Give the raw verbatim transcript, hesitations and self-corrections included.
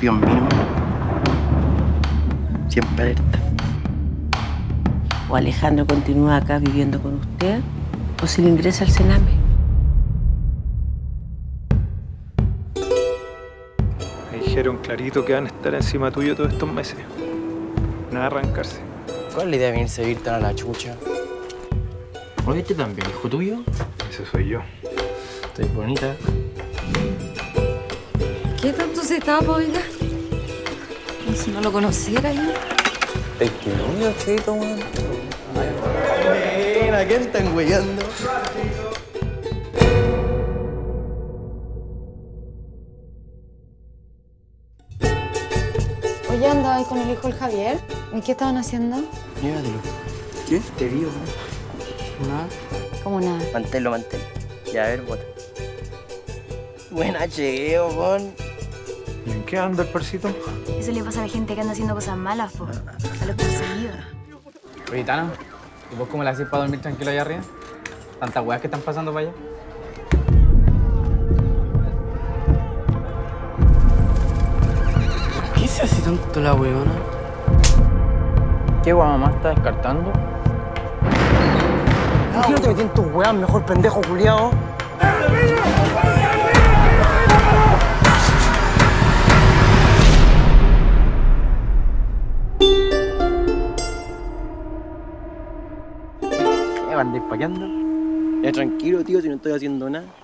confío en mí mismo. Siempre alerta. O Alejandro continúa acá viviendo con usted, o se le ingresa al Sename. Me dijeron clarito que van a estar encima tuyo todos estos meses. Nada de arrancarse. ¿Cuál es la idea de venirse a vivir tan a la chucha? ¿Volviste también, hijo tuyo? Ese soy yo. Estoy bonita. ¿Qué tanto se tapa, oiga? Como si no lo conociera yo. Es que no me chito, man. Mira, ¿quién están güeyando? Oye, andaba ahí con el hijo del Javier. ¿Y qué estaban haciendo? Llévatelo. ¿Qué? Te vio, ¿no? Nada. ¿Cómo nada? Manténlo, manténlo. Ya, a ver, bota. Buena, Cheo, con. ¿Y en qué anda el persito? Eso le pasa a la gente que anda haciendo cosas malas, po. A los perseguidos. Oye, Tano, ¿y vos cómo le hacés para dormir tranquilo allá arriba? Tantas weas que están pasando para allá. ¿Por qué se hace tanto la weona? ¿Qué wea mamá está descartando? ¿Por qué no te metí en tus weas, mejor pendejo culiao? ¿Andáis paqueando? Ya tranquilo, tío, si no estoy haciendo nada.